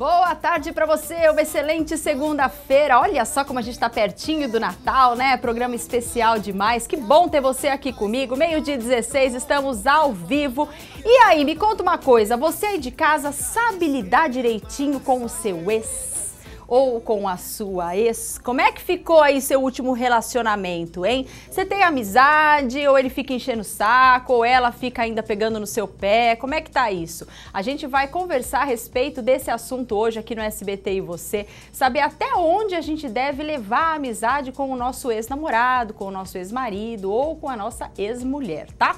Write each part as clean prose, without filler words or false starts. Boa tarde para você, uma excelente segunda-feira. Olha só como a gente está pertinho do Natal, né? Programa especial demais. Que bom ter você aqui comigo. Meio-dia 16, estamos ao vivo. E aí, me conta uma coisa, você aí de casa sabe lidar direitinho com o seu ex ou com a sua ex? Como é que ficou aí seu último relacionamento, hein? Você tem amizade ou ele fica enchendo o saco ou ela fica ainda pegando no seu pé? Como é que tá isso? A gente vai conversar a respeito desse assunto hoje aqui no SBT e Você, saber até onde a gente deve levar a amizade com o nosso ex-namorado, com o nosso ex-marido ou com a nossa ex-mulher, tá?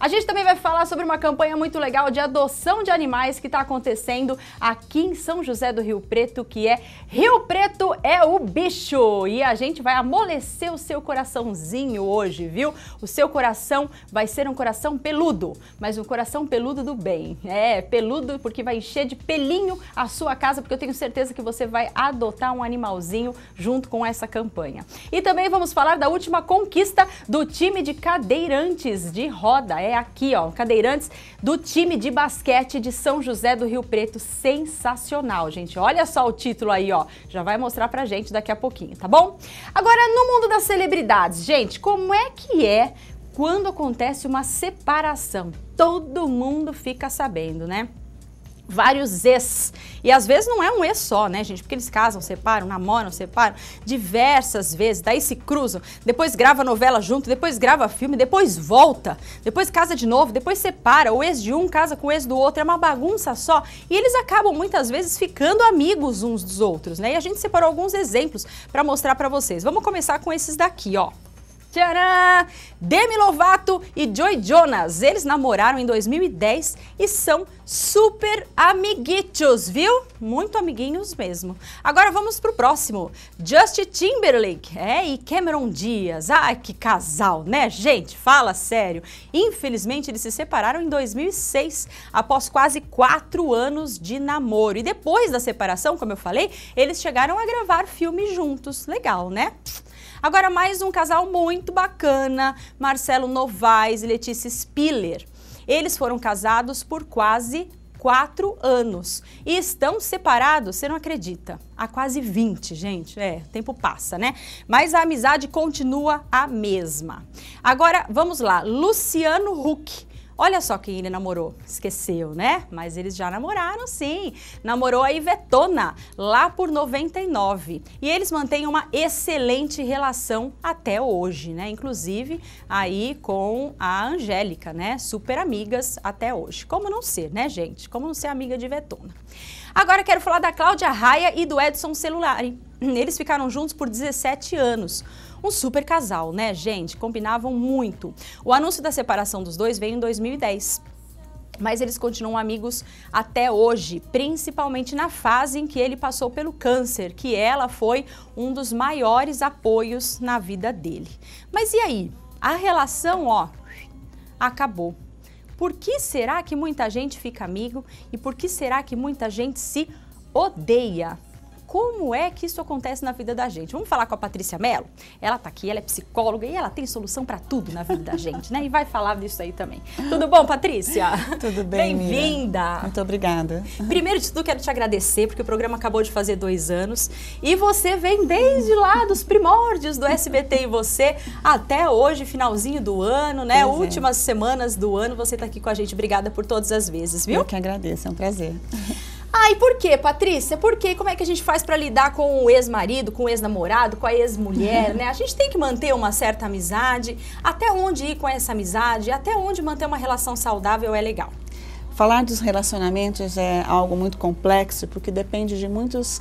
A gente também vai falar sobre uma campanha muito legal de adoção de animais que está acontecendo aqui em São José do Rio Preto, que é Rio Preto é o Bicho. E a gente vai amolecer o seu coraçãozinho hoje, viu? O seu coração vai ser um coração peludo, mas um coração peludo do bem. É, peludo porque vai encher de pelinho a sua casa, porque eu tenho certeza que você vai adotar um animalzinho junto com essa campanha. E também vamos falar da última conquista do time de cadeirantes de roda. É aqui, ó, cadeirantes do time de basquete de São José do Rio Preto. Sensacional, gente. Olha só o título aí, ó. Já vai mostrar pra gente daqui a pouquinho, tá bom? Agora, no mundo das celebridades, gente, como é que é quando acontece uma separação? Todo mundo fica sabendo, né? Vários ex. E às vezes não é um ex só, né, gente? Porque eles casam, separam, namoram, separam diversas vezes, daí se cruzam, depois grava novela junto, depois grava filme, depois volta, depois casa de novo, depois separa, o ex de um casa com o ex do outro, é uma bagunça só. E eles acabam muitas vezes ficando amigos uns dos outros, né? E a gente separou alguns exemplos para mostrar para vocês. Vamos começar com esses daqui, ó. Tcharam! Demi Lovato e Joe Jonas, eles namoraram em 2010 e são super amiguitos, viu? Muito amiguinhos mesmo. Agora vamos pro próximo, Justin Timberlake e Cameron Diaz. Ai, que casal, né, gente? Fala sério. Infelizmente, eles se separaram em 2006, após quase 4 anos de namoro. E depois da separação, como eu falei, eles chegaram a gravar filme juntos. Legal, né? Agora, mais um casal muito bacana, Marcelo Novaes e Letícia Spiller. Eles foram casados por quase 4 anos e estão separados, você não acredita, há quase 20, gente. É, o tempo passa, né? Mas a amizade continua a mesma. Agora, vamos lá, Luciano Huck. Olha só quem ele namorou. Esqueceu, né? Mas eles já namoraram, sim. Namorou a Ivetona, lá por 99. E eles mantêm uma excelente relação até hoje, né? Inclusive, aí com a Angélica, né? Super amigas até hoje. Como não ser, né, gente? Como não ser amiga de Ivetona. Agora quero falar da Cláudia Raia e do Edson Celulari. Eles ficaram juntos por 17 anos. Um super casal, né, gente? Combinavam muito. O anúncio da separação dos dois veio em 2010. Mas eles continuam amigos até hoje, principalmente na fase em que ele passou pelo câncer, que ela foi um dos maiores apoios na vida dele. Mas e aí? A relação, ó, acabou. Por que será que muita gente fica amigo e por que será que muita gente se odeia? Como é que isso acontece na vida da gente? Vamos falar com a Patrícia Mello? Ela tá aqui, ela é psicóloga e ela tem solução para tudo na vida da gente, né? E vai falar disso aí também. Tudo bom, Patrícia? Tudo bem, bem-vinda! Muito obrigada. Primeiro de tudo, quero te agradecer, porque o programa acabou de fazer 2 anos e você vem desde lá dos primórdios do SBT e Você até hoje, finalzinho do ano, né? Pois últimas semanas do ano, você tá aqui com a gente. Obrigada por todas as vezes, viu? Eu que agradeço, é um prazer. Ah, e por quê, Patrícia? Por quê? Como é que a gente faz para lidar com o ex-marido, com o ex-namorado, com a ex-mulher, né? A gente tem que manter uma certa amizade. Até onde ir com essa amizade? Até onde manter uma relação saudável é legal? Falar dos relacionamentos é algo muito complexo, porque depende de muitas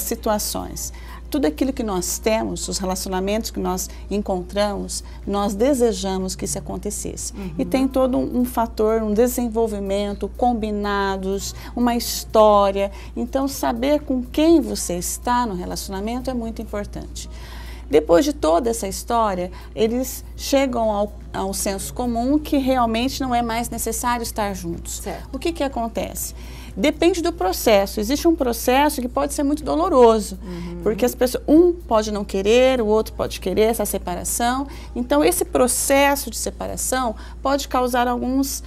situações. Tudo aquilo que nós temos, os relacionamentos que nós encontramos, nós desejamos que isso acontecesse. Uhum. E tem todo um fator, um desenvolvimento, combinados, uma história. Então, saber com quem você está no relacionamento é muito importante. Depois de toda essa história, eles chegam ao senso comum que realmente não é mais necessário estar juntos. Certo. O que acontece? Depende do processo. Existe um processo que pode ser muito doloroso, porque as pessoas, um pode não querer, o outro pode querer essa separação. Então, esse processo de separação pode causar algumas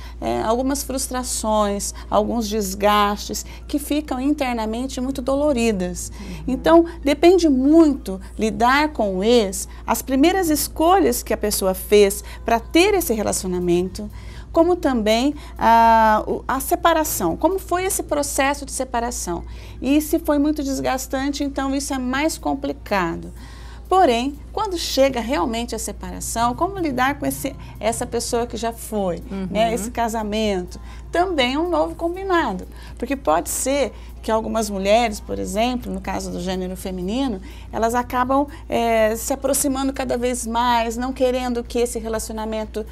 frustrações, alguns desgastes que ficam internamente muito doloridas. Então, depende muito lidar com o ex, as primeiras escolhas que a pessoa fez para ter esse relacionamento, como também a separação, como foi esse processo de separação. E se foi muito desgastante, então isso é mais complicado. Porém, quando chega realmente a separação, como lidar com essa pessoa que já foi, né, esse casamento? Também é um novo combinado, porque pode ser que algumas mulheres, por exemplo, no caso do gênero feminino, elas acabam se aproximando cada vez mais, não querendo que esse relacionamento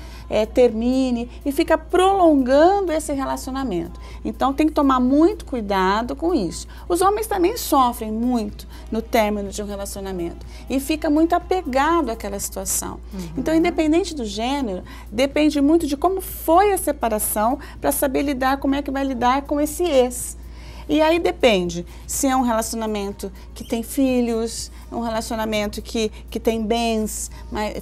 termine e fica prolongando esse relacionamento. Então tem que tomar muito cuidado com isso. Os homens também sofrem muito no término de um relacionamento e fica muito apegado àquela situação. Então, independente do gênero, depende muito de como foi a separação para saber lidar, como é que vai lidar com esse ex. E aí depende se é um relacionamento que tem filhos, um relacionamento que tem bens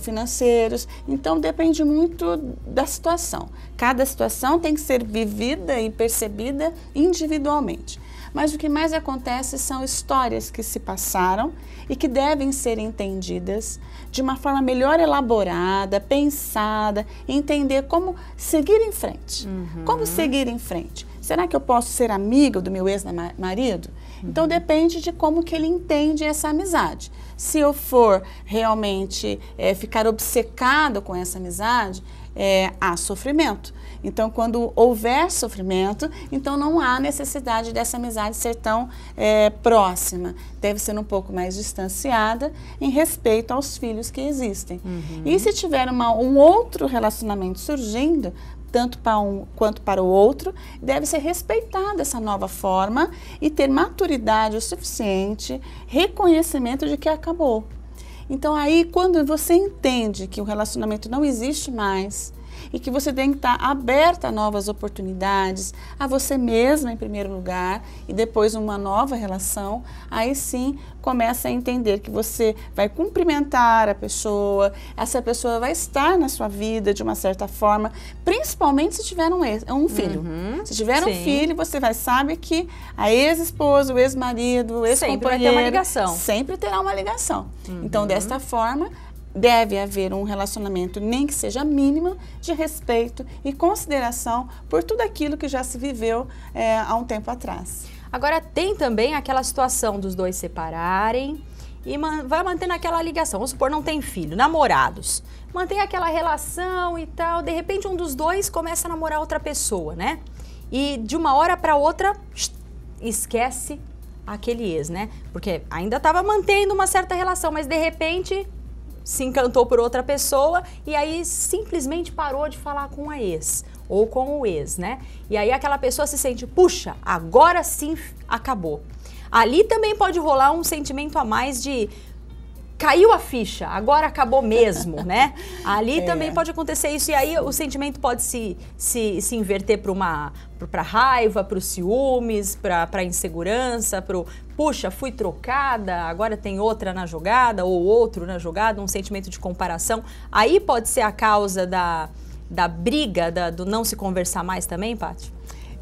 financeiros. Então depende muito da situação. Cada situação tem que ser vivida e percebida individualmente. Mas o que mais acontece são histórias que se passaram e que devem ser entendidas de uma forma melhor elaborada, pensada, entender como seguir em frente. Como seguir em frente? Será que eu posso ser amiga do meu ex-marido? Então depende de como que ele entende essa amizade. Se eu for realmente ficar obcecado com essa amizade, há sofrimento. Então, quando houver sofrimento, então não há necessidade dessa amizade ser tão próxima. Deve ser um pouco mais distanciada em respeito aos filhos que existem. E se tiver um outro relacionamento surgindo, tanto para um quanto para o outro, deve ser respeitada essa nova forma e ter maturidade o suficiente, reconhecimento de que acabou. Então, aí, quando você entende que o relacionamento não existe mais, e que você tem que estar aberta a novas oportunidades, a você mesma em primeiro lugar e depois uma nova relação, aí sim começa a entender que você vai cumprimentar a pessoa, essa pessoa vai estar na sua vida de uma certa forma, principalmente se tiver um filho. Se tiver um filho, você vai saber que a ex-esposa, o ex-marido, o ex-companheiro... Sempre vai ter uma ligação. Sempre terá uma ligação. Então, desta forma... deve haver um relacionamento, nem que seja mínimo, de respeito e consideração por tudo aquilo que já se viveu há um tempo atrás. Agora, tem também aquela situação dos dois separarem e vai mantendo aquela ligação. Vamos supor, não tem filho, namorados. Mantém aquela relação e tal. De repente, um dos dois começa a namorar outra pessoa, né? E de uma hora para outra, esquece aquele ex, né? Porque ainda estava mantendo uma certa relação, mas de repente... se encantou por outra pessoa e aí simplesmente parou de falar com a ex ou com o ex, né? E aí aquela pessoa se sente, puxa, agora sim acabou. Ali também pode rolar um sentimento a mais de caiu a ficha, agora acabou mesmo, né? Ali também pode acontecer isso e aí o sentimento pode se inverter para raiva, para os ciúmes, para insegurança, para o puxa, fui trocada, agora tem outra na jogada ou outro na jogada, um sentimento de comparação. Aí pode ser a causa da briga, do não se conversar mais também, Paty?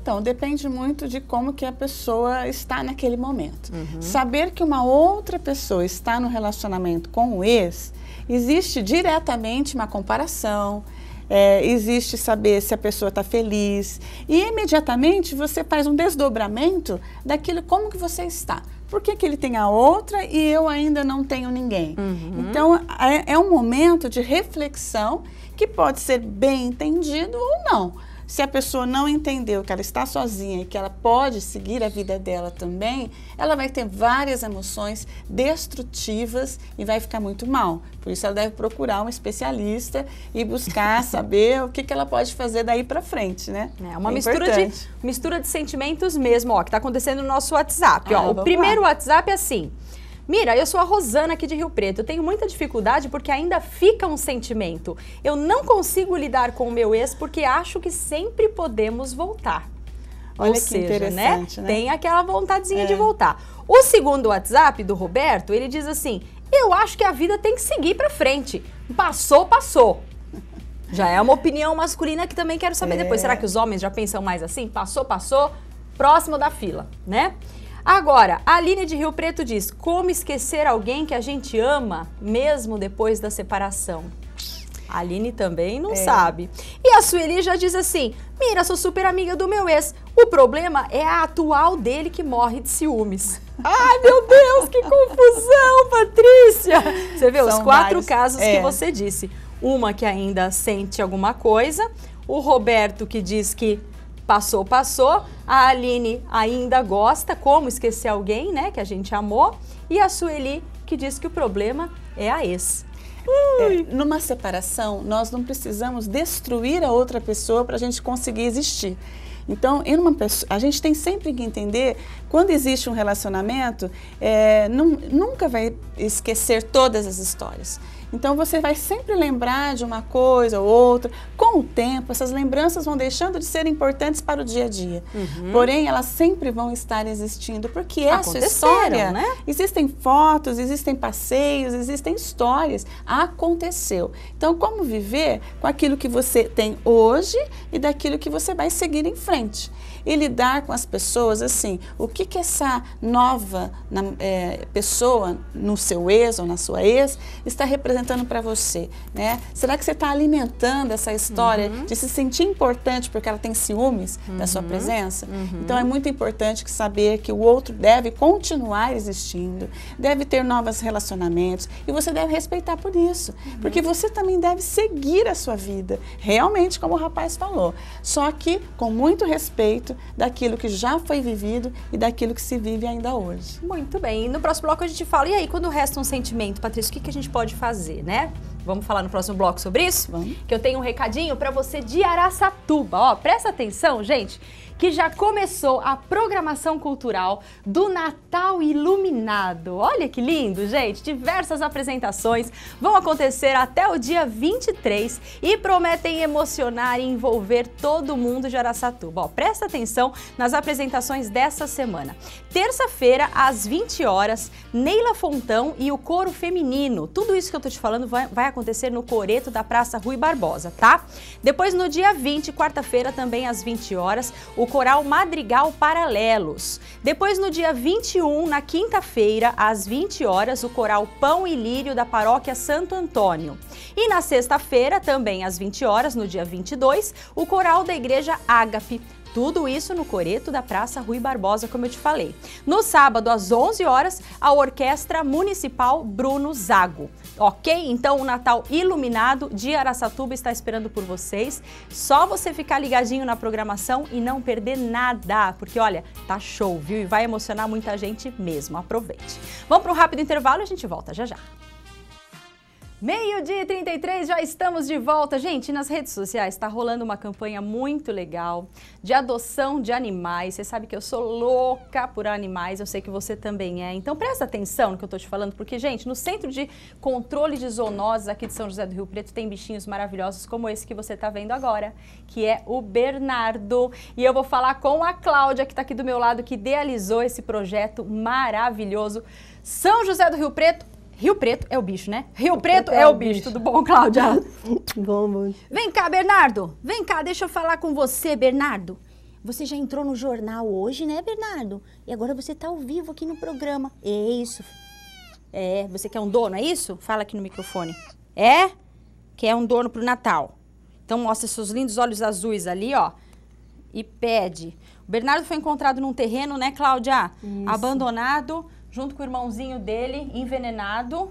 Então, depende muito de como que a pessoa está naquele momento. Saber que uma outra pessoa está no relacionamento com o ex, existe diretamente uma comparação, existe saber se a pessoa está feliz e imediatamente você faz um desdobramento daquilo como que você está. Por que que ele tem a outra e eu ainda não tenho ninguém? Então, é um momento de reflexão que pode ser bem entendido ou não. Se a pessoa não entendeu que ela está sozinha e que ela pode seguir a vida dela também, ela vai ter várias emoções destrutivas e vai ficar muito mal. Por isso ela deve procurar um especialista e buscar saber o que ela pode fazer daí pra frente, né? É uma mistura de sentimentos mesmo, ó, que tá acontecendo no nosso WhatsApp. Ó, o primeiro WhatsApp é assim... Mira, eu sou a Rosana aqui de Rio Preto, eu tenho muita dificuldade porque ainda fica um sentimento. Eu não consigo lidar com o meu ex porque acho que sempre podemos voltar. Olha que interessante, né? Tem aquela vontadezinha de voltar. O segundo WhatsApp do Roberto, ele diz assim: eu acho que a vida tem que seguir pra frente. Passou, passou. Já é uma opinião masculina que também quero saber depois. Será que os homens já pensam mais assim? Passou, passou, próximo da fila, né? Agora, a Aline de Rio Preto diz: como esquecer alguém que a gente ama, mesmo depois da separação? A Aline também não sabe. E a Sueli já diz assim: mira, sou super amiga do meu ex. O problema é a atual dele que morre de ciúmes. Ai, meu Deus, que confusão, Patrícia! Você vê os quatro casos que você disse. Uma que ainda sente alguma coisa. O Roberto que diz que passou, passou. A Aline ainda gosta, como esquecer alguém, né, que a gente amou. E a Sueli que diz que o problema é a ex. Numa separação, nós não precisamos destruir a outra pessoa para a gente conseguir existir. Então, a gente tem sempre que entender, quando existe um relacionamento, nunca vai esquecer todas as histórias. Então, você vai sempre lembrar de uma coisa ou outra. Com o tempo, essas lembranças vão deixando de ser importantes para o dia a dia. Uhum. Porém, elas sempre vão estar existindo, porque essa história, né? Existem fotos, existem passeios, existem histórias. Aconteceu. Então, como viver com aquilo que você tem hoje e daquilo que você vai seguir em frente? E lidar com as pessoas assim, o que que essa nova pessoa no seu ex ou na sua ex está representando para você, né? Será que você está alimentando essa história de se sentir importante porque ela tem ciúmes da sua presença? Então é muito importante saber que o outro deve continuar existindo, deve ter novos relacionamentos e você deve respeitar por isso, porque você também deve seguir a sua vida, realmente como o rapaz falou, só que com muito respeito daquilo que já foi vivido e daquilo que se vive ainda hoje. Muito bem. E no próximo bloco a gente fala, e aí, quando resta um sentimento, Patrícia, o que que a gente pode fazer, né? Vamos falar no próximo bloco sobre isso? Vamos. Que eu tenho um recadinho para você de Araçatuba. Ó, presta atenção, gente, que já começou a programação cultural do Natal Iluminado. Olha que lindo, gente! Diversas apresentações vão acontecer até o dia 23 e prometem emocionar e envolver todo mundo de Araçatuba. Ó, presta atenção nas apresentações dessa semana. Terça-feira, às 20 horas, Neila Fontão e o Coro Feminino. Tudo isso que eu tô te falando vai acontecer no Coreto da Praça Rui Barbosa, tá? Depois, no dia 20, quarta-feira, também às 20 horas, o coral Madrigal Paralelos. Depois, no dia 21, na quinta-feira, às 20 horas, o coral Pão e Lírio da Paróquia Santo Antônio. E na sexta-feira, também às 20 horas, no dia 22, o coral da Igreja Ágape. Tudo isso no Coreto da Praça Rui Barbosa, como eu te falei. No sábado, às 11 horas, a Orquestra Municipal Bruno Zago. Ok? Então, o Natal Iluminado de Araçatuba está esperando por vocês. Só você ficar ligadinho na programação e não perder nada, porque, olha, tá show, viu? E vai emocionar muita gente mesmo. Aproveite. Vamos para um rápido intervalo e a gente volta já já. Meio-dia e 33, já estamos de volta. Gente, nas redes sociais está rolando uma campanha muito legal de adoção de animais. Você sabe que eu sou louca por animais, eu sei que você também é. Então presta atenção no que eu estou te falando, porque, gente, no Centro de Controle de Zoonoses aqui de São José do Rio Preto tem bichinhos maravilhosos como esse que você está vendo agora, que é o Bernardo. E eu vou falar com a Cláudia, que está aqui do meu lado, que idealizou esse projeto maravilhoso. São José do Rio Preto. Rio Preto é o bicho, né? Rio Preto é o bicho. Tudo bom, Cláudia? Bom. Vem cá, Bernardo. Vem cá, deixa eu falar com você, Bernardo. Você já entrou no jornal hoje, né, Bernardo? E agora você tá ao vivo aqui no programa. É isso. É, você quer um dono, é isso? Fala aqui no microfone. É? Quer um dono pro Natal. Então mostra seus lindos olhos azuis ali, ó. E pede. O Bernardo foi encontrado num terreno, né, Cláudia? Isso. Abandonado, junto com o irmãozinho dele, envenenado,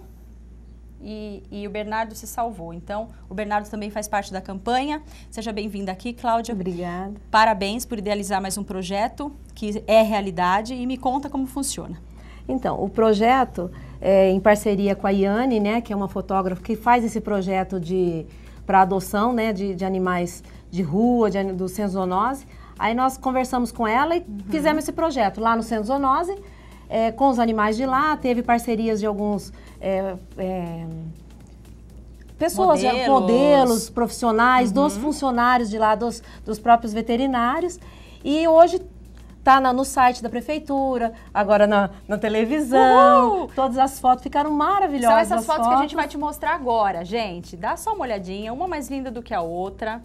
e o Bernardo se salvou. Então, o Bernardo também faz parte da campanha. Seja bem-vinda aqui, Cláudia. Obrigada. Parabéns por idealizar mais um projeto que é realidade, e me conta como funciona. Então, o projeto é em parceria com a Iane, né, que é uma fotógrafa que faz esse projeto para adoção, né, de animais de rua, do Centro de Zoonose. Aí nós conversamos com ela e fizemos esse projeto lá no Centro de Zoonose. Com os animais de lá, teve parcerias de alguns pessoas, modelos profissionais, dos funcionários de lá, dos próprios veterinários. E hoje Tá no site da prefeitura, agora na televisão. Uhul! Todas as fotos ficaram maravilhosas. São essas fotos que a gente vai te mostrar agora, gente. Dá só uma olhadinha, uma mais linda do que a outra.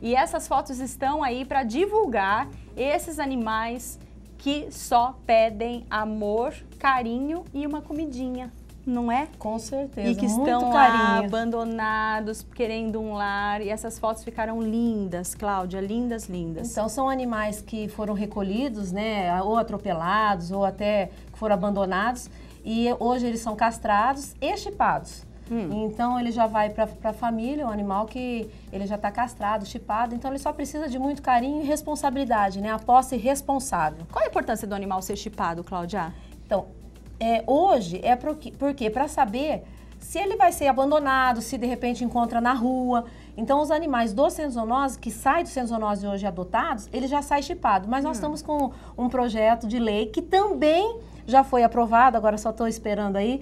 E essas fotos estão aí para divulgar esses animais que só pedem amor, carinho e uma comidinha, não é? Com certeza, e que estão lá abandonados, querendo um lar. E essas fotos ficaram lindas, Cláudia, lindas, lindas. Então, são animais que foram recolhidos, né, ou atropelados, ou até foram abandonados. E hoje eles são castrados e chipados. Então, ele já vai para a família, um animal que ele já está castrado, chipado. Então, ele só precisa de muito carinho e responsabilidade, né? A posse responsável. Qual a importância do animal ser chipado, Cláudia? Então, hoje é porque para saber se ele vai ser abandonado, se de repente encontra na rua. Então, os animais do Centro de Zoonose, que saem do Centro de Zoonose hoje adotados, ele já sai chipado. Mas nós estamos com um projeto de lei que também já foi aprovado, agora só estou esperando aí,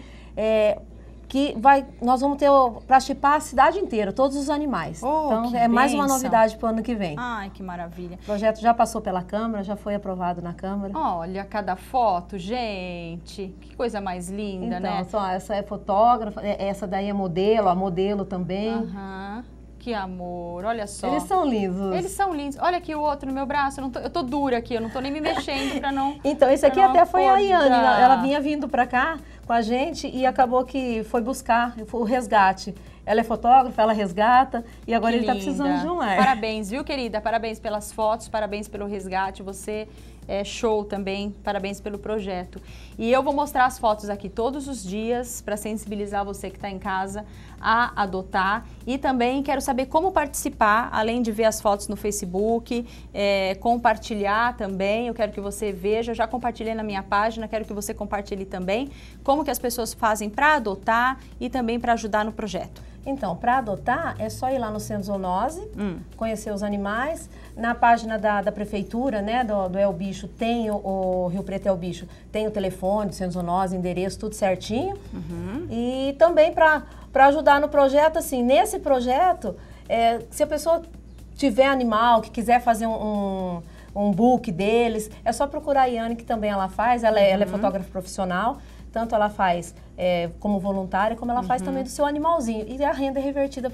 nós vamos ter para chipar a cidade inteira, todos os animais. Oh, então, mais uma novidade para o ano que vem. Ai, que maravilha. O projeto já passou pela Câmara, já foi aprovado na Câmara. Olha, cada foto, gente, que coisa mais linda, então, né? Então, essa é fotógrafa, essa daí é modelo, a modelo também. Aham. Que amor, olha só. Eles são lindos. Eles são lindos. Olha aqui o outro no meu braço, eu tô dura aqui, eu não tô nem me mexendo pra não... Então, esse aqui até foi a Iane, ela vinha vindo pra cá com a gente e acabou que foi buscar o resgate. Ela é fotógrafa, ela resgata e agora que ele tá precisando de um lar. Parabéns, viu, querida? Parabéns pelas fotos, parabéns pelo resgate, você... É show também, parabéns pelo projeto. E eu vou mostrar as fotos aqui todos os dias para sensibilizar você que está em casa a adotar. E também quero saber como participar, além de ver as fotos no Facebook, compartilhar também. Eu quero que você veja, já compartilhei na minha página, quero que você compartilhe também como que as pessoas fazem para adotar e também para ajudar no projeto. Então, para adotar, é só ir lá no Centro de Zoonose, conhecer os animais. Na página da prefeitura, né, do É o Bicho, tem o Rio Preto é o Bicho, tem o telefone do Centro de Zoonose, endereço, tudo certinho. E também para ajudar no projeto, assim, nesse projeto, se a pessoa tiver animal, que quiser fazer um book deles, é só procurar a Iane, que também ela faz, ela é fotógrafa profissional. Tanto ela faz como voluntária, como ela faz também do seu animalzinho. E a renda é revertida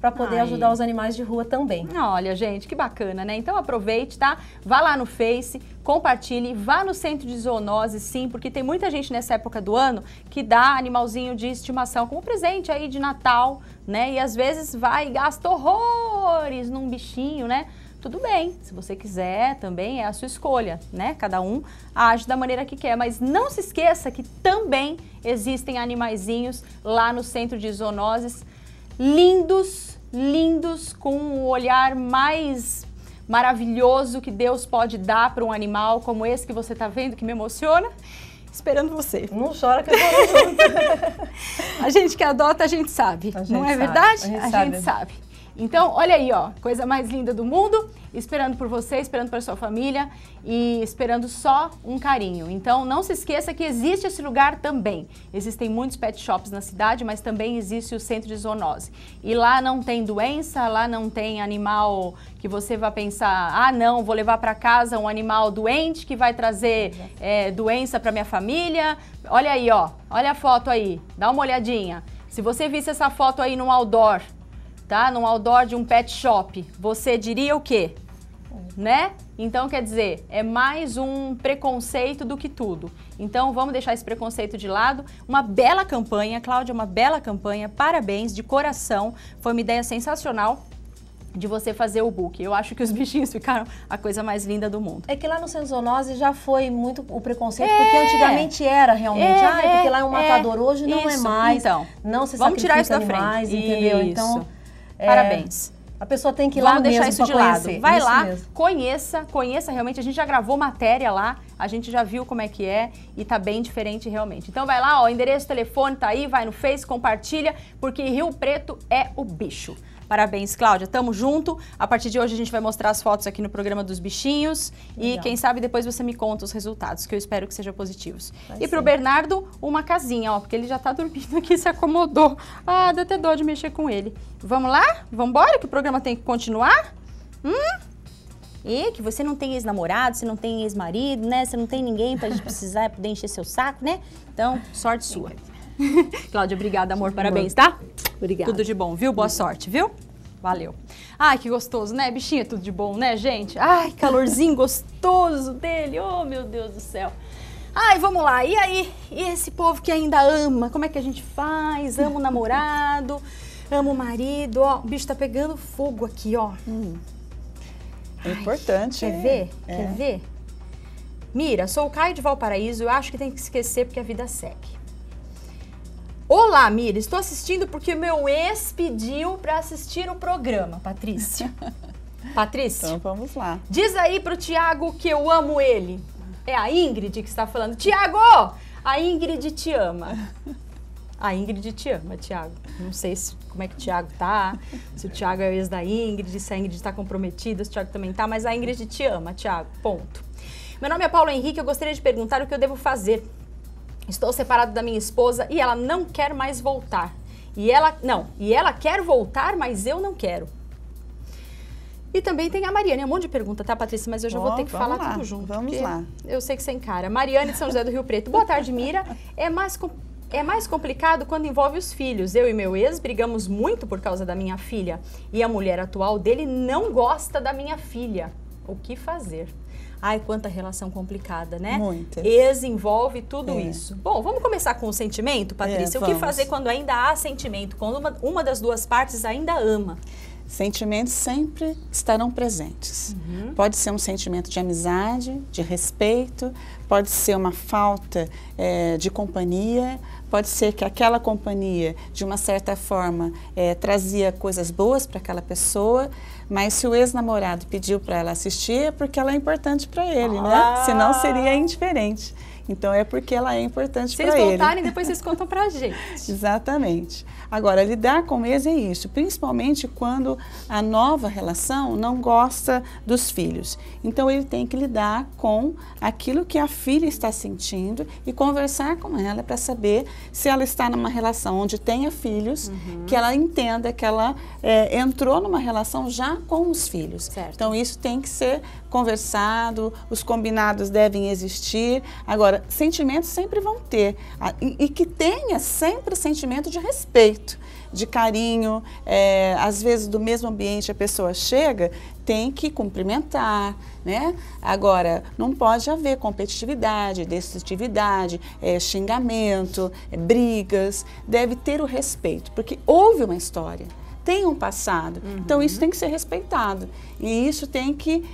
para poder ajudar os animais de rua também. Olha, gente, que bacana, né? Então aproveite, tá? Vá lá no Face, compartilhe, vá no Centro de Zoonose, sim, porque tem muita gente nessa época do ano que dá animalzinho de estimação como presente aí de Natal, né? E às vezes vai e gasta horrores num bichinho, né? Tudo bem, se você quiser também é a sua escolha, né? Cada um age da maneira que quer, mas não se esqueça que também existem animaizinhos lá no Centro de Zoonoses, lindos, lindos, com o olhar mais maravilhoso que Deus pode dar para um animal como esse que você está vendo, que me emociona. Esperando você. Não chora que eu vou junto. A gente que adota, a gente sabe, não é verdade? A gente sabe. Então, olha aí, ó, coisa mais linda do mundo, esperando por você, esperando pela sua família e esperando só um carinho. Então, não se esqueça que existe esse lugar também. Existem muitos pet shops na cidade, mas também existe o Centro de Zoonose. E lá não tem doença, lá não tem animal que você vai pensar, ah, não, vou levar para casa um animal doente que vai trazer doença para minha família. Olha aí, ó, olha a foto aí, dá uma olhadinha. Se você visse essa foto aí no outdoor, tá? Num outdoor de um pet shop, você diria o quê? Né? Então, quer dizer, é mais um preconceito do que tudo. Então, vamos deixar esse preconceito de lado. Uma bela campanha, Cláudia, uma bela campanha. Parabéns, de coração. Foi uma ideia sensacional de você fazer o book. Eu acho que os bichinhos ficaram a coisa mais linda do mundo. É que lá no Centro de Zoonose já foi muito o preconceito, porque antigamente era realmente, porque lá é um matador, hoje não é mais. Então, não se sacrifica animais, entendeu? Isso. Então... Parabéns. A pessoa tem que ir lá mesmo para conhecer. Vai lá, conheça realmente. A gente já gravou matéria lá, a gente já viu como é que é e tá bem diferente realmente. Então vai lá, ó, endereço, telefone tá aí, vai no Face, compartilha, porque Rio Preto é o bicho. Parabéns, Cláudia. Tamo junto. A partir de hoje a gente vai mostrar as fotos aqui no programa dos bichinhos. Legal. E quem sabe depois você me conta os resultados, que eu espero que sejam positivos. E pro Bernardo, uma casinha, ó, porque ele já tá dormindo aqui, se acomodou. Ah, dá até dó de mexer com ele. Vamos lá? Vamos embora, que o programa tem que continuar? E que você não tem ex-namorado, você não tem ex-marido, né? Você não tem ninguém pra gente precisar, poder encher seu saco, né? Então, sorte sua. Cláudia, obrigada, amor. Parabéns, tá? Obrigada. Tudo de bom, viu? Boa sorte, viu? Valeu. Ai, que gostoso, né, bichinha? Tudo de bom, né, gente? Ai, calorzinho gostoso dele. Oh, meu Deus do céu. Ai, vamos lá. E aí? E esse povo que ainda ama? Como é que a gente faz? Ama o namorado, ama o marido. Ó, o bicho tá pegando fogo aqui, ó. É importante. Ai, quer ver? É. Quer ver? Mira, sou o Caio de Valparaíso. Eu acho que tem que esquecer porque a vida segue. Olá, Mira, estou assistindo porque o meu ex pediu para assistir o programa, Patrícia. Patrícia? Então vamos lá. Diz aí pro Tiago que eu amo ele. É a Ingrid que está falando. Tiago, a Ingrid te ama. A Ingrid te ama, Tiago. Não sei se, como é que o Tiago tá, se o Tiago é o ex da Ingrid, se a Ingrid está comprometida, se o Tiago também tá, mas a Ingrid te ama, Tiago, ponto. Meu nome é Paulo Henrique, eu gostaria de perguntar o que eu devo fazer. Estou separado da minha esposa e ela não quer mais voltar. E ela quer voltar, mas eu não quero. E também tem a Mariane, é um monte de pergunta, tá, Patrícia? Mas eu já vou ter que falar lá, tudo junto. Vamos lá. Eu sei que você encara. Mariane de São José do Rio Preto. Boa tarde, Mira. É mais complicado quando envolve os filhos. Eu e meu ex brigamos muito por causa da minha filha. E a mulher atual dele não gosta da minha filha. O que fazer? Ai, quanta relação complicada, né? Muitas. Ex-envolve tudo isso. Bom, vamos começar com o sentimento, Patrícia? O que fazer quando ainda há sentimento? Quando uma das duas partes ainda ama? Sentimentos sempre estarão presentes. Pode ser um sentimento de amizade, de respeito, pode ser uma falta de companhia, pode ser que aquela companhia, de uma certa forma, trazia coisas boas para aquela pessoa, mas se o ex-namorado pediu para ela assistir é porque ela é importante para ele, né? Senão seria indiferente. Então, é porque ela é importante para ele. Vocês voltarem e depois vocês contam para a gente. Exatamente. Agora, lidar com eles é isso, principalmente quando a nova relação não gosta dos filhos. Então, ele tem que lidar com aquilo que a filha está sentindo e conversar com ela para saber se ela está numa relação onde tenha filhos, que ela entenda que ela entrou numa relação já com os filhos. Certo. Então, isso tem que ser conversado, os combinados devem existir. Agora, sentimentos sempre vão ter, e que tenha sempre sentimento de respeito, de carinho. Às vezes, do mesmo ambiente, a pessoa chega, tem que cumprimentar, né? Agora, não pode haver competitividade, destrutividade, xingamento, brigas. Deve ter o respeito, porque houve uma história. Tem um passado, então isso tem que ser respeitado e isso tem que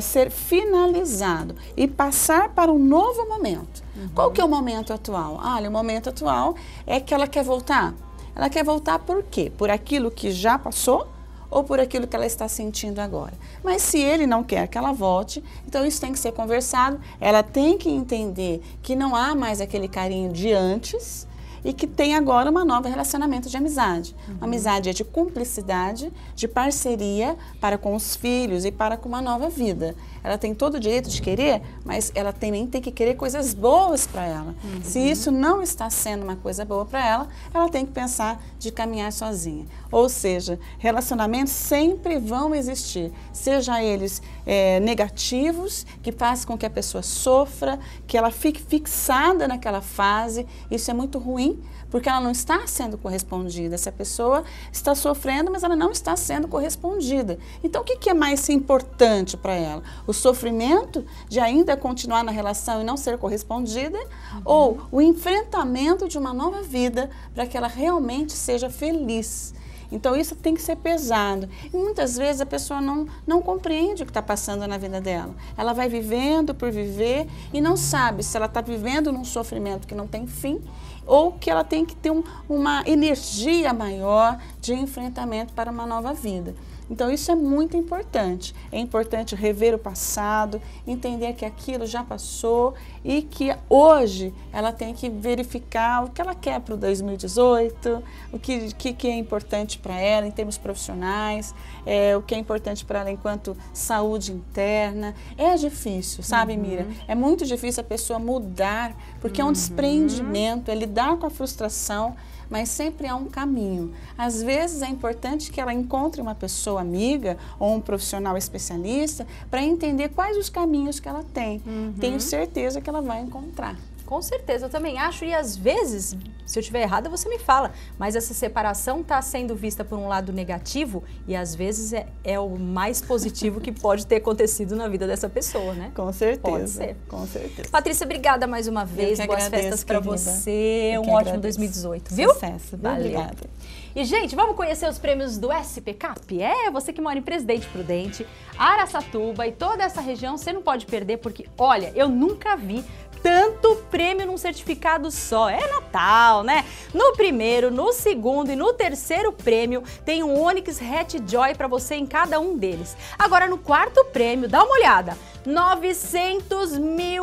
ser finalizado e passar para um novo momento. Qual que é o momento atual? Olha, o momento atual é que ela quer voltar. Ela quer voltar por quê? Por aquilo que já passou ou por aquilo que ela está sentindo agora. Mas se ele não quer que ela volte, então isso tem que ser conversado, ela tem que entender que não há mais aquele carinho de antes, e que tem agora uma nova relacionamento de amizade. Uma amizade é de cumplicidade, de parceria para com os filhos e para com uma nova vida. Ela tem todo o direito de querer, mas ela também tem que querer coisas boas para ela. Se isso não está sendo uma coisa boa para ela tem que pensar de caminhar sozinha. Ou seja, relacionamentos sempre vão existir, seja eles negativos, que faz com que a pessoa sofra, que ela fique fixada naquela fase. Isso é muito ruim, porque ela não está sendo correspondida. Essa pessoa está sofrendo, mas ela não está sendo correspondida. Então, o que é mais importante para ela? O sofrimento de ainda continuar na relação e não ser correspondida, ou o enfrentamento de uma nova vida para que ela realmente seja feliz? Então, isso tem que ser pesado. E muitas vezes a pessoa não compreende o que está passando na vida dela. Ela vai vivendo por viver e não sabe se ela está vivendo num sofrimento que não tem fim ou que ela tem que ter uma energia maior de enfrentamento para uma nova vida. Então, isso é muito importante. É importante rever o passado, entender que aquilo já passou e que hoje ela tem que verificar o que ela quer para o 2018, o que é importante para ela em termos profissionais, o que é importante para ela enquanto saúde interna. É difícil, sabe, Mira? É muito difícil a pessoa mudar, porque é um desprendimento, é lidar com a frustração, mas sempre há um caminho. Às vezes é importante que ela encontre uma pessoa amiga ou um profissional especialista para entender quais os caminhos que ela tem. Tenho certeza que ela vai encontrar. Com certeza, eu também acho, e às vezes, se eu estiver errada, você me fala, mas essa separação está sendo vista por um lado negativo e às vezes é o mais positivo que pode ter acontecido na vida dessa pessoa, né? Com certeza. Pode ser. Com certeza. Patrícia, obrigada mais uma vez, boas festas para você, um ótimo 2018, viu? Sucesso, obrigada. E, gente, vamos conhecer os prêmios do SPCAP? É, você que mora em Presidente Prudente, Araçatuba e toda essa região, você não pode perder porque, olha, eu nunca vi tanto prêmio num certificado só. É Natal, né? No primeiro, no segundo e no terceiro prêmio tem um Onix Hatch Joy para você em cada um deles. Agora no quarto prêmio, dá uma olhada, R$900 mil.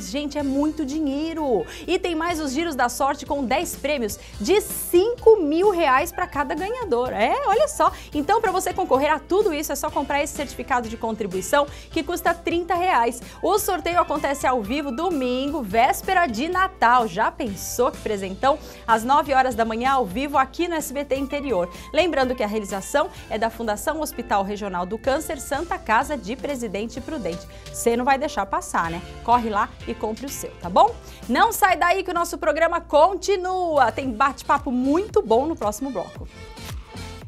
Gente, é muito dinheiro. E tem mais os giros da sorte com 10 prêmios de R$5 mil para cada ganhador. É, olha só. Então, para você concorrer a tudo isso, é só comprar esse certificado de contribuição que custa R$30. O sorteio acontece ao vivo do domingo, véspera de Natal. Já pensou que presentão? Às 9 horas da manhã, ao vivo, aqui no SBT Interior. Lembrando que a realização é da Fundação Hospital Regional do Câncer, Santa Casa de Presidente Prudente. Você não vai deixar passar, né? Corre lá e compre o seu, tá bom? Não sai daí que o nosso programa continua. Tem bate-papo muito bom no próximo bloco.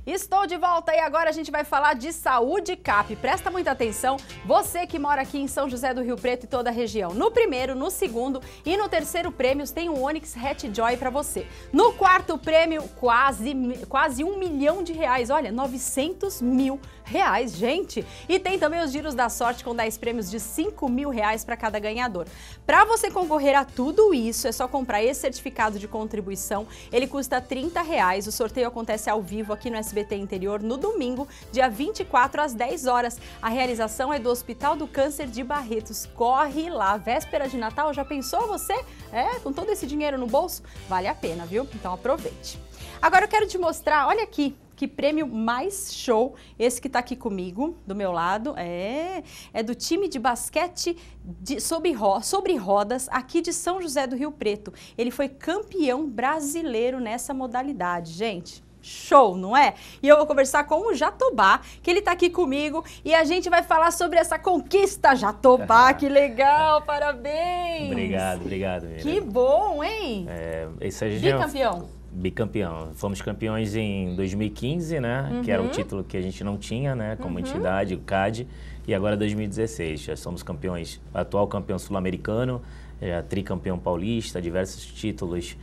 Estou de volta e agora a gente vai falar de saúde CAP. Presta muita atenção, você que mora aqui em São José do Rio Preto e toda a região. No primeiro, no segundo e no terceiro prêmios tem um Onix Hatch Joy para você. No quarto prêmio, quase R$1 milhão. Olha, R$900 mil, gente. E tem também os giros da sorte com 10 prêmios de R$5 mil para cada ganhador. Para você concorrer a tudo isso, é só comprar esse certificado de contribuição. Ele custa R$30. O sorteio acontece ao vivo aqui no SBT Interior no domingo, dia 24, às 10 horas. A realização é do Hospital do Câncer de Barretos. Corre lá, véspera de Natal, já pensou você? É, com todo esse dinheiro no bolso? Vale a pena, viu? Então aproveite. Agora eu quero te mostrar, olha aqui, que prêmio mais show, esse que tá aqui comigo, do meu lado, é do time de basquete sobre rodas aqui de São José do Rio Preto. Ele foi campeão brasileiro nessa modalidade, gente. Show, não é? E eu vou conversar com o Jatobá, que ele tá aqui comigo, e a gente vai falar sobre essa conquista. Jatobá, que legal, parabéns! Obrigado. Helena. Que bom, hein? Esse aí já... Bicampeão. Fomos campeões em 2015, né? Que era um título que a gente não tinha, né? Como entidade, o CAD, e agora 2016. Já somos campeões, atual campeão sul-americano, tricampeão paulista, diversos títulos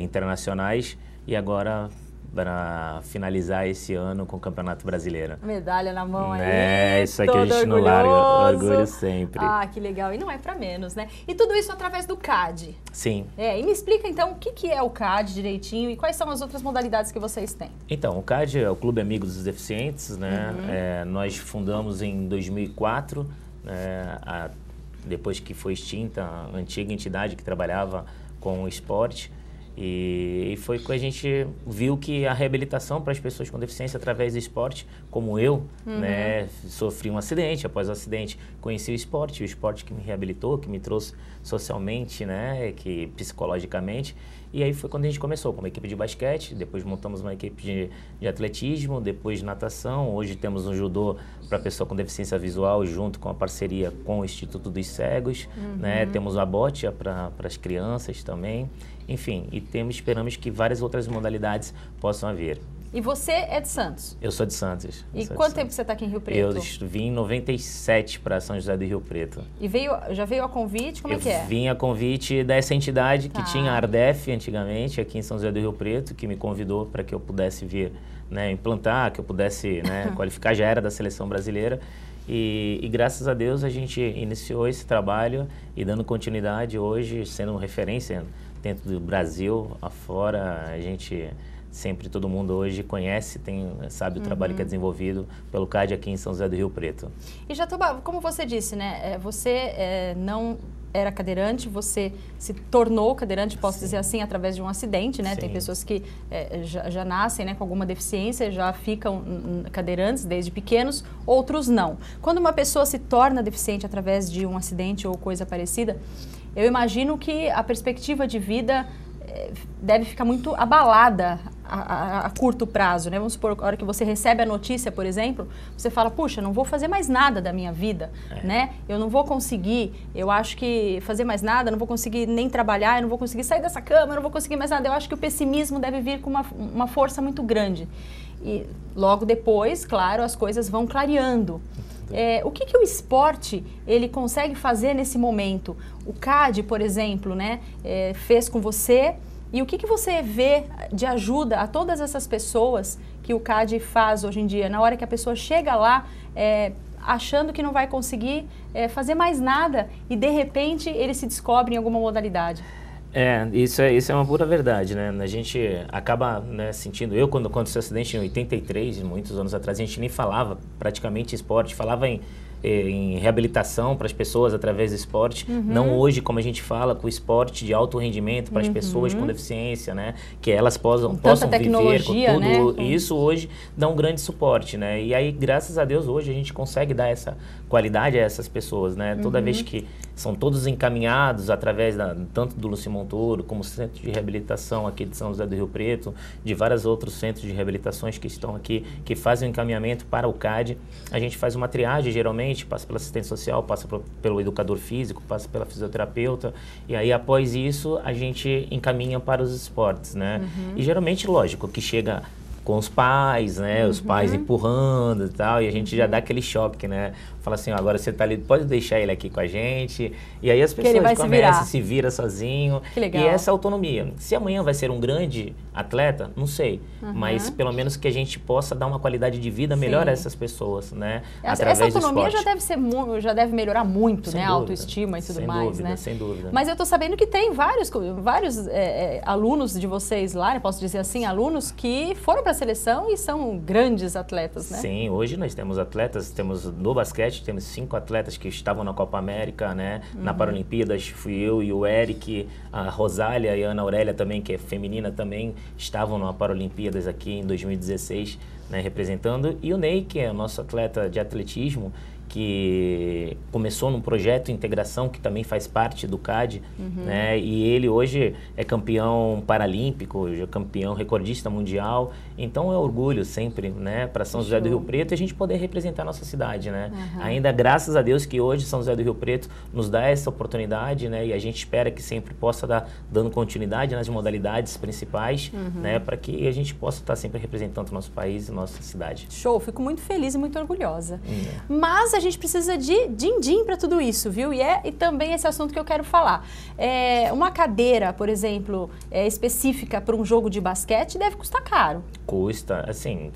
internacionais, e agora para finalizar esse ano com o Campeonato Brasileiro. Medalha na mão aí. É, isso aqui a gente não larga, orgulho sempre. Ah, que legal. E não é para menos, né? E tudo isso através do CAD. Sim. E me explica então o que é o CAD direitinho e quais são as outras modalidades que vocês têm. Então, o CAD é o Clube Amigos dos Deficientes, né? Nós fundamos em 2004, depois que foi extinta a antiga entidade que trabalhava com o esporte. E foi que a gente viu que a reabilitação para as pessoas com deficiência através do esporte, como eu, né, sofri um acidente, após o acidente conheci o esporte que me reabilitou, que me trouxe socialmente, né, que psicologicamente. E aí foi quando a gente começou com uma equipe de basquete, depois montamos uma equipe de atletismo, depois natação, hoje temos um judô para pessoa com deficiência visual junto com a parceria com o Instituto dos Cegos, né, temos a bote para as crianças também. Enfim, e esperamos que várias outras modalidades possam haver. E você é de Santos? Eu sou de Santos. E quanto tempo você está aqui em Rio Preto? Eu vim em 97 para São José do Rio Preto. E já veio a convite? Como é que é? Eu vim a convite dessa entidade que tinha a Ardef antigamente aqui em São José do Rio Preto, que me convidou para que eu pudesse vir, né, implantar, que eu pudesse, né, qualificar, já era da seleção brasileira. E graças a Deus a gente iniciou esse trabalho e dando continuidade hoje, sendo uma referência dentro do Brasil, afora, a gente sempre, todo mundo hoje conhece, sabe o trabalho que é desenvolvido pelo CAD aqui em São José do Rio Preto. E Jatobá, como você disse, né, você não era cadeirante, você se tornou cadeirante, posso dizer assim, através de um acidente, né? Sim. Tem pessoas que já nascem, né, com alguma deficiência, já ficam cadeirantes desde pequenos, outros não. Quando uma pessoa se torna deficiente através de um acidente ou coisa parecida, eu imagino que a perspectiva de vida deve ficar muito abalada a curto prazo, né? Vamos supor, a hora que você recebe a notícia, por exemplo, você fala, puxa, não vou fazer mais nada da minha vida, né? Eu não vou conseguir, eu acho que fazer mais nada, não vou conseguir nem trabalhar, eu não vou conseguir sair dessa cama, eu não vou conseguir mais nada. Eu acho que o pessimismo deve vir com uma força muito grande. E logo depois, claro, as coisas vão clareando. O que que o esporte ele consegue fazer nesse momento? O CAD, por exemplo, né, fez com você. E o que que você vê de ajuda a todas essas pessoas que o CAD faz hoje em dia? Na hora que a pessoa chega lá achando que não vai conseguir fazer mais nada e de repente ele se descobre em alguma modalidade. Isso é uma pura verdade, né? A gente acaba, né, sentindo... Eu, quando aconteceu o acidente em 83, muitos anos atrás, a gente nem falava praticamente esporte, falava em reabilitação para as pessoas através do esporte. Uhum. Não hoje, como a gente fala, com o esporte de alto rendimento para as pessoas com deficiência, né? Que elas possam viver com tudo. Né? Isso hoje dá um grande suporte, né? E aí, graças a Deus, hoje a gente consegue dar essa qualidade a essas pessoas, né? Toda vez que... São todos encaminhados através tanto do Lucimão Touro, como centro de reabilitação aqui de São José do Rio Preto, de vários outros centros de reabilitações que estão aqui, que fazem o encaminhamento para o CAD. A gente faz uma triagem, geralmente, passa pela assistente social, passa pelo educador físico, passa pela fisioterapeuta, e aí após isso a gente encaminha para os esportes, né? E geralmente, lógico, que chega... com os pais, né? Os pais empurrando e tal, e a gente já dá aquele choque, né? Fala assim, ó, agora você tá ali, pode deixar ele aqui com a gente. E aí as pessoas começam, se vira sozinho. Que legal. E essa autonomia. Se amanhã vai ser um grande atleta, não sei, mas pelo menos que a gente possa dar uma qualidade de vida melhor a essas pessoas, né? Essa autonomia já deve melhorar muito, sem né? Dúvida, a autoestima e tudo mais, dúvida, né? Sem dúvida. Mas eu tô sabendo que tem vários alunos de vocês lá, eu posso dizer assim, alunos que foram para seleção e são grandes atletas, né? Sim, hoje nós temos atletas, temos no basquete, temos 5 atletas que estavam na Copa América, né? Na Paralimpíadas fui eu e o Eric, a Rosália e a Ana Aurélia também, que é feminina também, estavam na Paralimpíadas aqui em 2016, né? Representando. E o Ney, que é o nosso atleta de atletismo, que começou num projeto de integração que também faz parte do CAD, né? E ele hoje é campeão paralímpico, é campeão recordista mundial. Então é orgulho sempre, né, para São José do Rio Preto e a gente poder representar a nossa cidade, né? Ainda graças a Deus que hoje São José do Rio Preto nos dá essa oportunidade, né? E a gente espera que sempre possa estar dando continuidade nas modalidades principais, né? Para que a gente possa estar sempre representando o nosso país e nossa cidade. Show, fico muito feliz e muito orgulhosa. Mas a gente precisa de din-din para tudo isso, viu? E também esse assunto que eu quero falar. Uma cadeira, por exemplo, específica para um jogo de basquete deve custar caro. Custa, assim,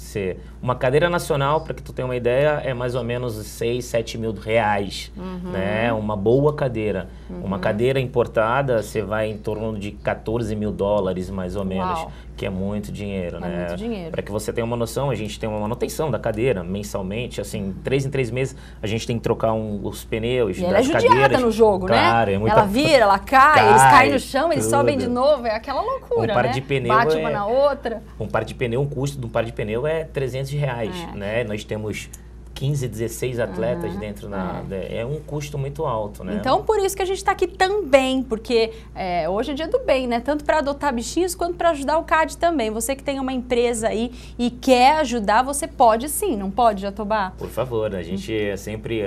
uma cadeira nacional, para que tu tenha uma ideia, é mais ou menos 6, 7 mil reais, né? Uma boa cadeira. Uma cadeira importada, você vai em torno de 14 mil dólares, mais ou menos, que é muito dinheiro, né? Muito dinheiro. Para que você tenha uma noção, a gente tem uma manutenção da cadeira mensalmente, assim, 3 em 3 meses, a gente tem que trocar os pneus das cadeiras. Ela é judiada no jogo, claro, né? É muita... Ela vira, ela cai, eles caem no chão, eles sobem de novo, é aquela loucura, né? De pneu bate uma na outra. O custo de um par de pneu é 300 reais, né? Nós temos 15, 16 atletas dentro da... É um custo muito alto, né? Então, por isso que a gente está aqui também, porque hoje é dia do bem, né? Tanto para adotar bichinhos, quanto para ajudar o CAD também. Você que tem uma empresa aí e quer ajudar, você pode sim, não pode, Jatobá? Por favor, a gente sempre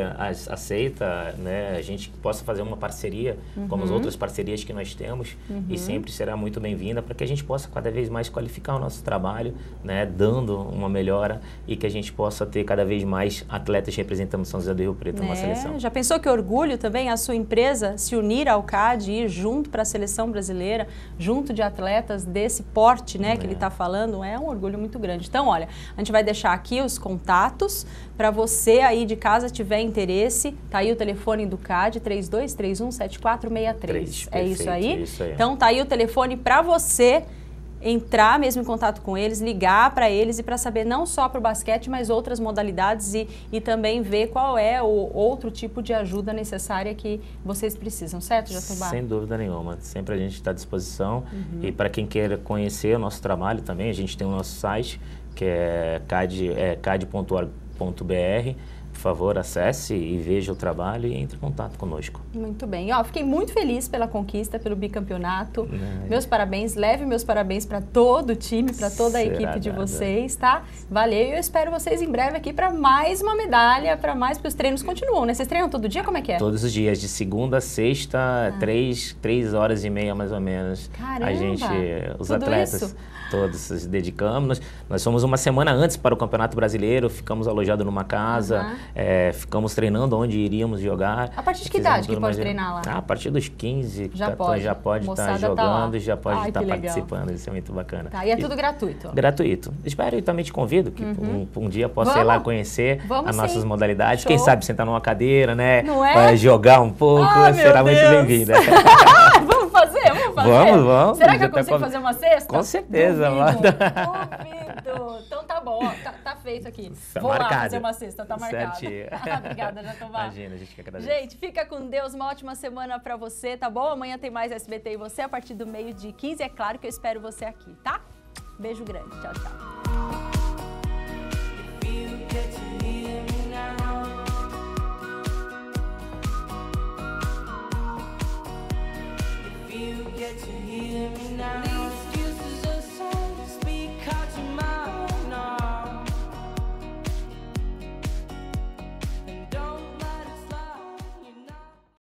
aceita, né? A gente possa fazer uma parceria, como as outras parcerias que nós temos, e sempre será muito bem-vinda, para que a gente possa cada vez mais qualificar o nosso trabalho, né? Dando uma melhora e que a gente possa ter cada vez mais atletas representando São José do Rio Preto numa seleção. Já pensou que orgulho também a sua empresa se unir ao CAD e ir junto para a seleção brasileira, junto de atletas desse porte, né, que ele está falando? É um orgulho muito grande. Então, olha, a gente vai deixar aqui os contatos para você aí de casa, tiver interesse. Tá aí o telefone do CAD, 32317463. É isso aí? Isso aí. Então, tá aí o telefone para você entrar mesmo em contato com eles, ligar para eles e para saber não só para o basquete, mas outras modalidades e também ver qual é o outro tipo de ajuda necessária que vocês precisam, certo, Jatobá? Sem dúvida nenhuma, sempre a gente está à disposição e para quem queira conhecer o nosso trabalho também, a gente tem o nosso site que é cad.org.br. favor, acesse e veja o trabalho e entre em contato conosco. Muito bem. Ó, fiquei muito feliz pela conquista, pelo bicampeonato. Meus parabéns, leve meus parabéns para todo o time, para toda a equipe de vocês, tá? Valeu, eu espero vocês em breve aqui para mais uma medalha, para mais, porque os treinos continuam, né? Vocês treinam todo dia? Como é que é? Todos os dias, de segunda a sexta, 3 horas e meia mais ou menos. Caramba, a gente, os atletas, isso? Todos nos dedicamos. Nós fomos uma semana antes para o Campeonato Brasileiro, ficamos alojados numa casa, ficamos treinando onde iríamos jogar. A partir de que idade que pode treinar lá? Ah, a partir dos 15, já 14, pode. Já pode estar jogando, já pode estar participando, isso é muito bacana. Tá, e é tudo gratuito? Gratuito. Espero e também te convido que um dia possa ir lá conhecer as nossas modalidades. Quem sabe sentar numa cadeira, né? Não é? Vai jogar um pouco, será muito bem-vinda. Vamos. Será que eu consigo fazer uma cesta? Com certeza, duvido. Então tá bom, ó, tá feito aqui. Vou lá fazer uma cesta, tá marcado. Obrigada, Jatobá. Imagina, a gente que agradece. Gente, fica com Deus, uma ótima semana pra você, tá bom? Amanhã tem mais SBT e você a partir do meio-dia 15. É claro que eu espero você aqui, tá? Beijo grande, tchau, tchau. Get to hear me now.